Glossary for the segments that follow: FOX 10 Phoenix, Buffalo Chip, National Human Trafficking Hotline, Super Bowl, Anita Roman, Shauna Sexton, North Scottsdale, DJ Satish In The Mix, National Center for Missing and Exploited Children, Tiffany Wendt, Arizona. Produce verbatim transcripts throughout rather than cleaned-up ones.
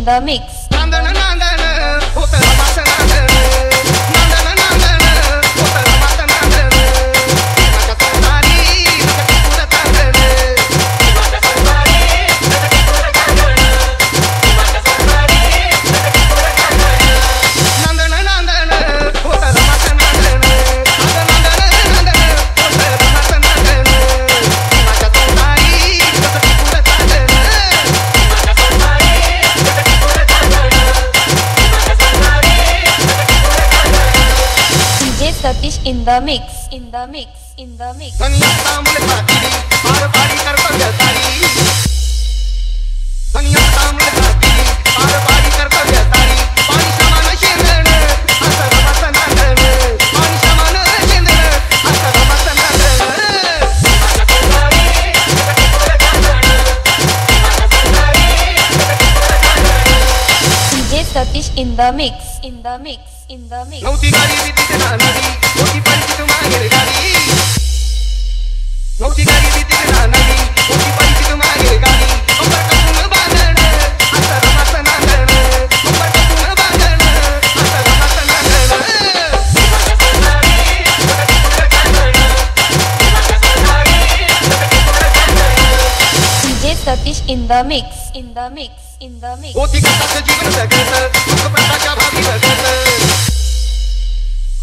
in the mix. Satish in the mix, in the mix, in the mix. D J Satish in the mix, in the mix. In the mix. Nauti gari biti na nadi, nauti parchi tu mager gadi. Nauti gari biti na nadi, nauti parchi tu mager gadi. Umar ka tum baadar, asar asar na dar. Umar ka tum baadar, asar asar na dar. Umar ka tum gari, umar ka tum gari, umar ka tum gari, umar ka tum gari. D J Satish in the mix, in the mix, in the mix. Nauti ka sa jivan sa gata, nauti parcha ka bhavi sa gata.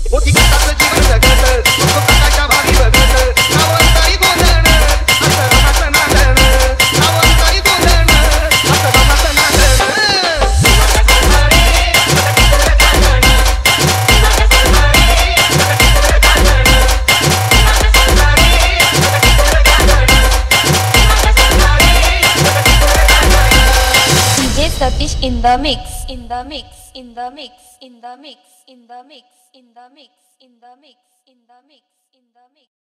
What you got? Satish in the mix, in the mix, in the mix, in the mix, in the mix, in the mix, in the mix, in the mix, in the mix.